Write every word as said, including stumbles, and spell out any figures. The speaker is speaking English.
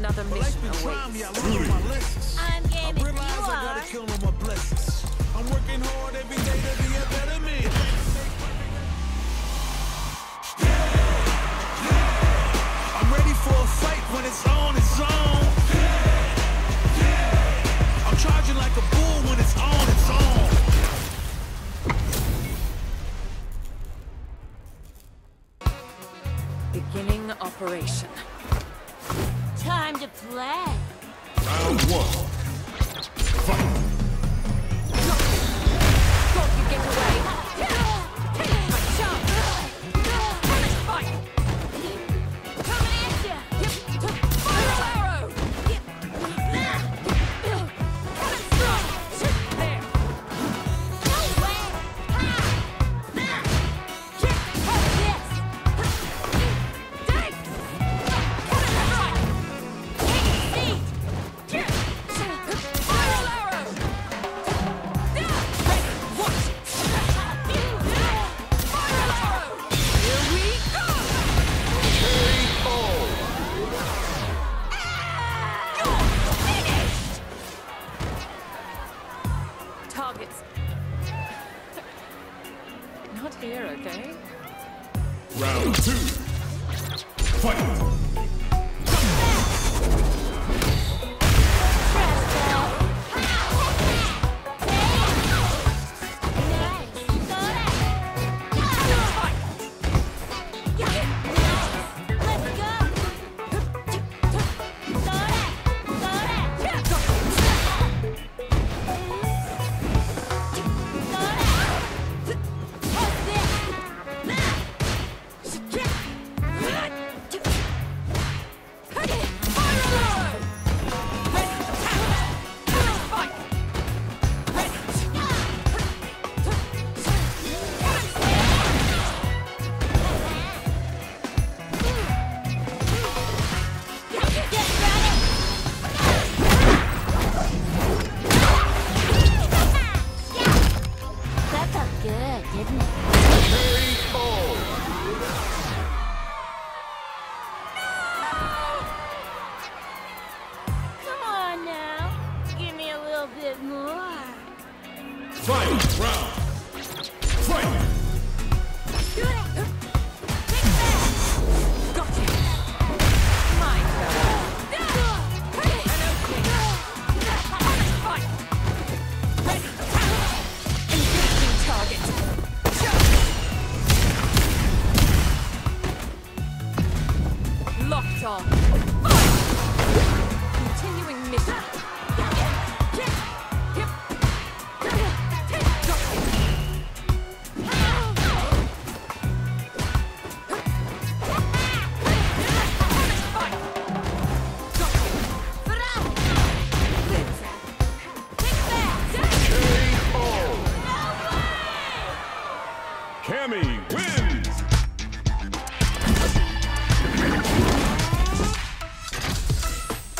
another mission awaits. I'm game if you are. I'm working hard every day to be a better man. Yeah, yeah. I'm ready for a fight when it's on, it's on. Yeah, yeah. I'm charging like a bull when it's on, it's on. Beginning operation. Time to play. Round one. Fight. Hope you get away. Take my shot. Fight. Coming at ya. Fire arrow. Coming strong. There. No way. Yes. Thanks. Coming right. Fire arrow. Targets. Not here, okay? Round two. Fight! Cammy wins!